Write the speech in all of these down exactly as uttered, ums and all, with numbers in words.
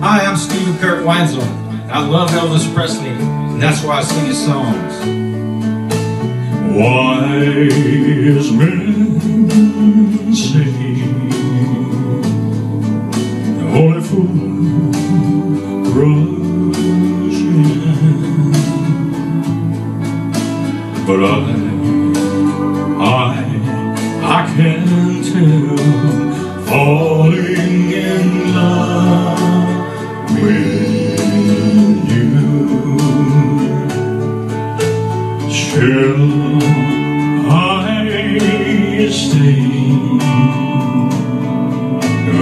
Hi, I'm Steven Kurt Weinzel. I love Elvis Presley, and that's why I sing his songs. Wise men say, only fools rush in, but I, I, I can't tell, falling in love with you. Shall I stay?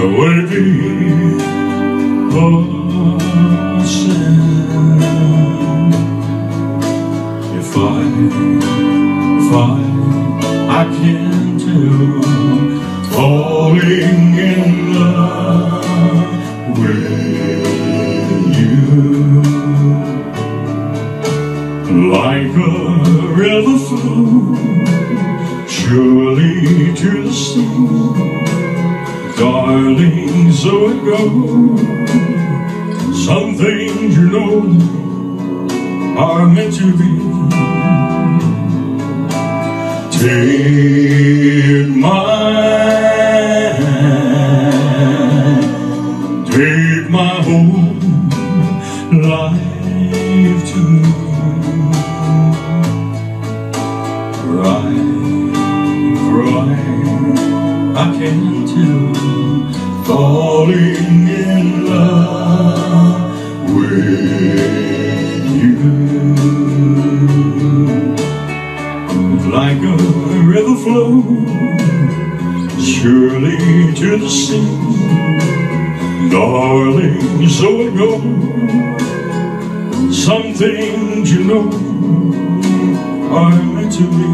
Would it be a sin if I, if I, I can't help falling in love with you? Like a river flows surely to the sea, darling, so it goes. Some things, you know, are meant to be. Take my hand, take my whole life too. I can't help falling in love with you. Like a river flows surely to the sea, darling, so it goes. Some things, you know, are meant to be.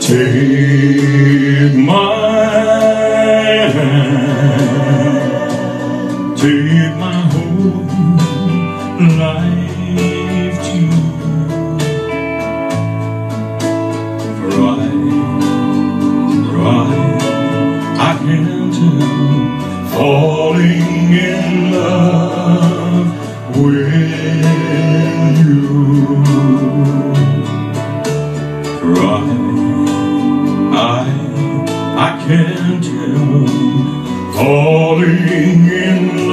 Take my hand, take my whole life too. Right, right, I can't help falling in love with you. Right. I, I can't help falling in love.